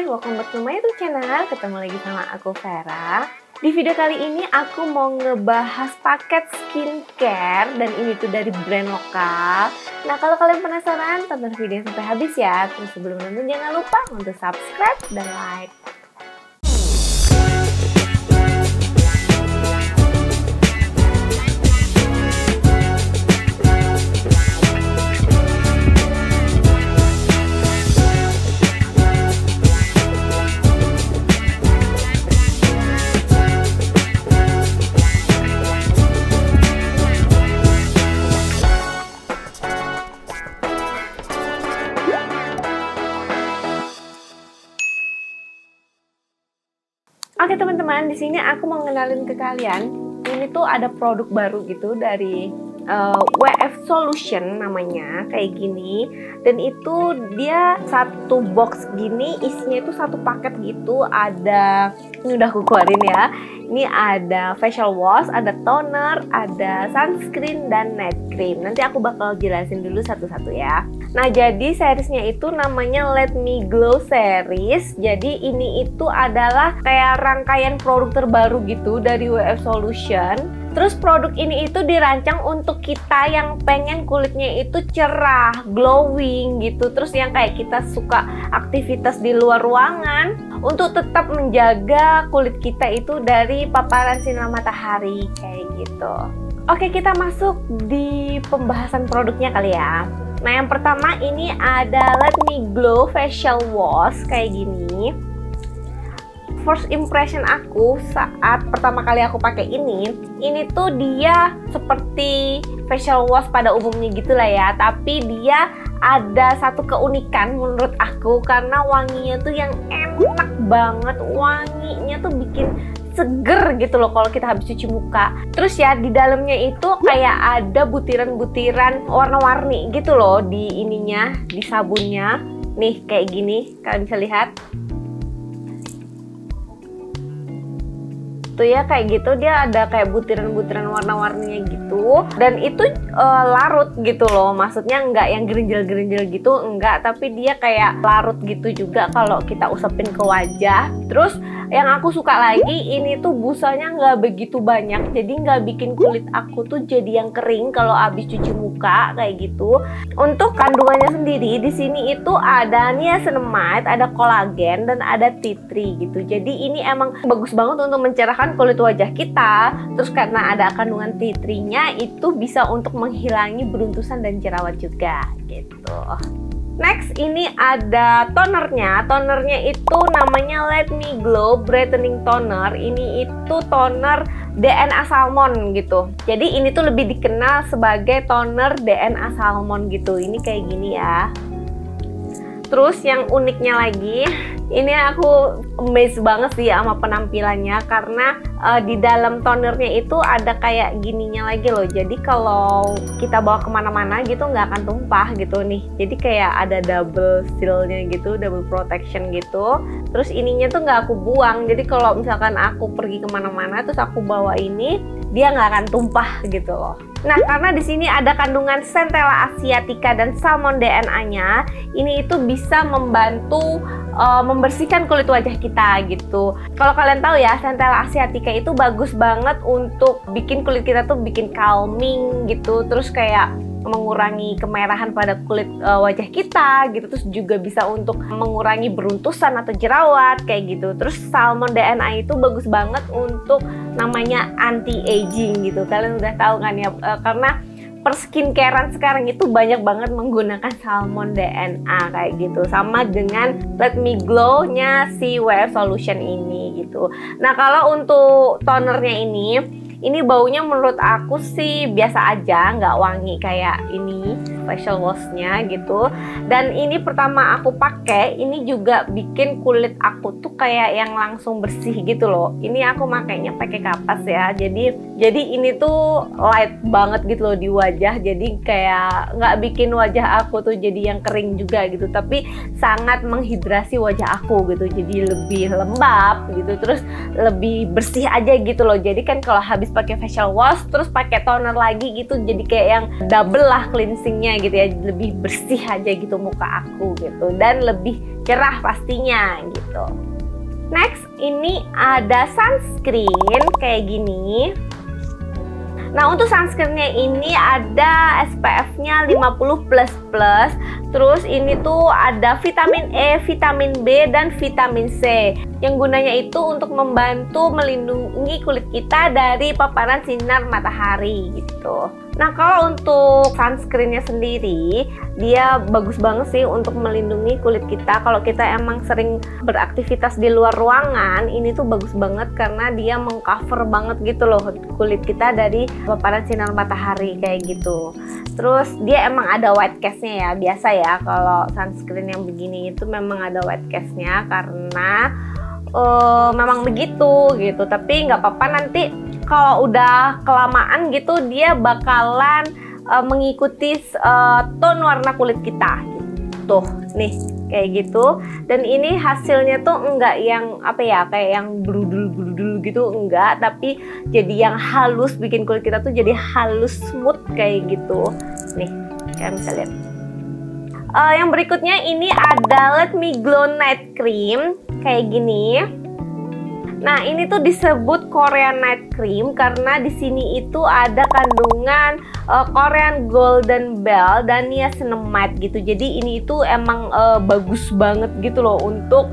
Hai, welcome back to my YouTube channel. Ketemu lagi sama aku Vera. Di video kali ini aku mau ngebahas paket skincare dan ini tuh dari brand lokal. Nah, kalau kalian penasaran, tonton video sampai habis ya. Terus sebelum nonton jangan lupa untuk subscribe dan like. Oke teman-teman, di sini aku mau ngenalin ke kalian. Ini tuh ada produk baru gitu dari WF Solution namanya, kayak gini. Dan itu dia satu box gini, isinya itu satu paket gitu. Ada, ini udah aku keluarin ya. Ini ada facial wash, ada toner, ada sunscreen dan night cream. Nanti aku bakal jelasin dulu satu-satu ya. Nah, jadi seriesnya itu namanya Let Me Glow Series. Jadi ini itu adalah kayak rangkaian produk terbaru gitu dari WF Solution. Terus produk ini itu dirancang untuk kita yang pengen kulitnya itu cerah, glowing gitu. Terus yang kayak kita suka aktivitas di luar ruangan untuk tetap menjaga kulit kita itu dari paparan sinar matahari kayak gitu. Oke, kita masuk di pembahasan produknya kali ya. Nah, yang pertama ini ada Let Me Glow Facial Wash kayak gini. First impression aku saat pertama kali aku pakai ini tuh dia seperti facial wash pada umumnya gitulah ya, tapi dia ada satu keunikan menurut aku karena wanginya tuh yang enak banget, wanginya tuh bikin seger gitu loh kalau kita habis cuci muka. Terus ya di dalamnya itu kayak ada butiran-butiran warna-warni gitu loh di ininya, di sabunnya. Nih kayak gini, kalian bisa lihat. Tuh ya kayak gitu, dia ada kayak butiran-butiran warna-warninya gitu. Dan itu larut gitu loh. Maksudnya enggak yang gerinjel-gerinjel gitu, enggak, tapi dia kayak larut gitu juga kalau kita usapin ke wajah. Terus yang aku suka lagi, ini tuh busanya nggak begitu banyak, jadi nggak bikin kulit aku tuh jadi yang kering kalau abis cuci muka kayak gitu. Untuk kandungannya sendiri di sini itu ada niacinamide, ada kolagen dan ada tea tree gitu. Jadi ini emang bagus banget untuk mencerahkan kulit wajah kita. Terus karena ada kandungan tea tree-nya itu bisa untuk menghilangi beruntusan dan jerawat juga gitu. Next, ini ada tonernya. Tonernya itu namanya Let Me Glow Brightening Toner. Ini itu toner DNA Salmon gitu. Jadi ini tuh lebih dikenal sebagai toner DNA Salmon gitu. Ini kayak gini ya. Terus yang uniknya lagi, ini aku amazed banget sih sama penampilannya karena di dalam tonernya itu ada kayak gininya lagi loh. Jadi kalau kita bawa kemana-mana gitu nggak akan tumpah gitu nih. Jadi kayak ada double sealnya gitu, double protection gitu. Terus ininya tuh nggak aku buang. Jadi kalau misalkan aku pergi kemana-mana terus aku bawa ini, dia nggak akan tumpah gitu loh. Nah, karena di sini ada kandungan Centella asiatica dan Salmon DNA-nya, ini itu bisa membantu membersihkan kulit wajah kita gitu. Kalau kalian tahu ya, Centella asiatica itu bagus banget untuk bikin kulit kita tuh bikin calming gitu. Terus kayak mengurangi kemerahan pada kulit wajah kita gitu. Terus juga bisa untuk mengurangi beruntusan atau jerawat kayak gitu. Terus Salmon DNA itu bagus banget untuk namanya anti-aging gitu. Kalian udah tahu kan ya, karena perskincarean sekarang itu banyak banget menggunakan Salmon DNA kayak gitu, sama dengan Let Me Glow nya si WF Solution ini gitu. Nah, kalau untuk tonernya ini baunya menurut aku sih biasa aja, nggak wangi kayak ini facial wash-nya gitu. Dan ini pertama aku pakai, ini juga bikin kulit aku tuh kayak yang langsung bersih gitu loh. Ini aku makainya pakai kapas ya, jadi ini tuh light banget gitu loh di wajah. Jadi kayak nggak bikin wajah aku tuh jadi yang kering juga gitu, tapi sangat menghidrasi wajah aku gitu. Jadi lebih lembab gitu, terus lebih bersih aja gitu loh. Jadi kan kalau habis pakai facial wash terus pakai toner lagi gitu, jadi kayak yang double lah cleansingnya gitu ya, lebih bersih aja gitu muka aku gitu dan lebih cerah pastinya gitu. Next, ini ada sunscreen kayak gini. Nah, untuk sunscreennya ini ada SPF-nya 50++. Terus ini tuh ada vitamin E, vitamin B, dan vitamin C. Yang gunanya itu untuk membantu melindungi kulit kita dari paparan sinar matahari gitu. Nah, kalau untuk sunscreennya sendiri, dia bagus banget sih untuk melindungi kulit kita. Kalau kita emang sering beraktivitas di luar ruangan, ini tuh bagus banget karena dia mengcover banget gitu loh kulit kita dari paparan sinar matahari kayak gitu. Terus dia emang ada white cast-nya ya, biasa ya kalau sunscreen yang begini itu memang ada white cast-nya karena memang begitu gitu. Tapi nggak apa-apa, nanti kalau udah kelamaan gitu dia bakalan mengikuti tone warna kulit kita gitu. Nih kayak gitu, dan ini hasilnya tuh enggak yang apa ya, kayak yang bludul-bludul gitu, enggak, tapi jadi yang halus, bikin kulit kita tuh jadi halus, smooth kayak gitu. Nih kalian bisa lihat. Yang berikutnya ini ada Let Me Glow Night Cream kayak gini. Nah, ini tuh disebut Korean Night Cream karena di sini itu ada kandungan Korean Golden Bell dan niacinamide gitu. Jadi ini itu emang bagus banget gitu loh untuk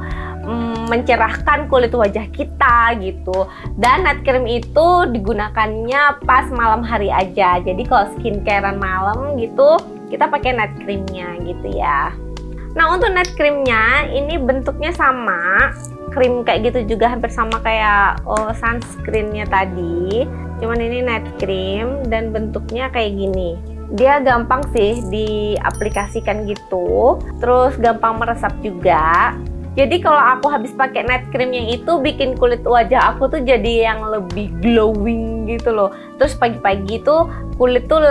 mencerahkan kulit wajah kita gitu. Dan night cream itu digunakannya pas malam hari aja. Jadi kalau skincarean malam gitu, kita pakai night creamnya gitu ya. Nah, untuk night creamnya ini bentuknya sama, krim kayak gitu juga, hampir sama kayak sunscreennya tadi, cuman ini night cream dan bentuknya kayak gini. Dia gampang sih diaplikasikan gitu, terus gampang meresap juga. Jadi kalau aku habis pakai night cream yang itu, bikin kulit wajah aku tuh jadi yang lebih glowing gitu loh. Terus pagi-pagi tuh kulit tuh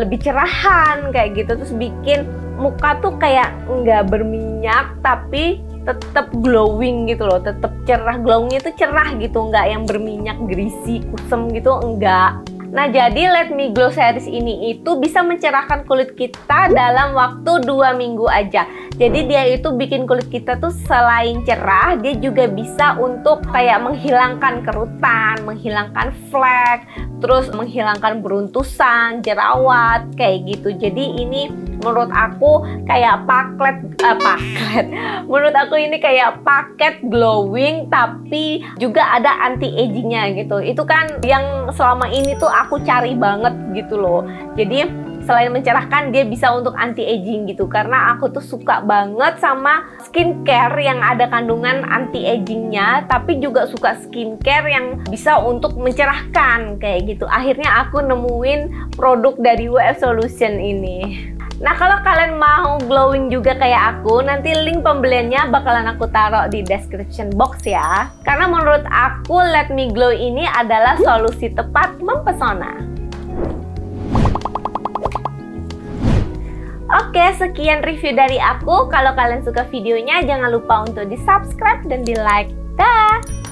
lebih cerahan kayak gitu. Terus bikin muka tuh kayak nggak berminyak tapi tetap glowing gitu loh, tetap cerah. Glowingnya tuh cerah gitu, nggak yang berminyak, greasy, kusam gitu, enggak. Nah, jadi Let Me Glow series ini itu bisa mencerahkan kulit kita dalam waktu 2 minggu aja. Jadi dia itu bikin kulit kita tuh selain cerah, dia juga bisa untuk kayak menghilangkan kerutan, menghilangkan flek, terus menghilangkan beruntusan, jerawat kayak gitu. Jadi ini menurut aku kayak paket glowing tapi juga ada anti-agingnya gitu. Itu kan yang selama ini tuh aku cari banget gitu loh. Jadi selain mencerahkan, dia bisa untuk anti-aging gitu, karena aku tuh suka banget sama skincare yang ada kandungan anti-agingnya, tapi juga suka skincare yang bisa untuk mencerahkan kayak gitu. Akhirnya aku nemuin produk dari WF Solution ini. Nah, kalau kalian mau glowing juga kayak aku, nanti link pembeliannya bakalan aku taruh di description box ya. Karena menurut aku Let Me Glow ini adalah solusi tepat mempesona. Oke, sekian review dari aku. Kalau kalian suka videonya, jangan lupa untuk di-subscribe dan di-like. Dah.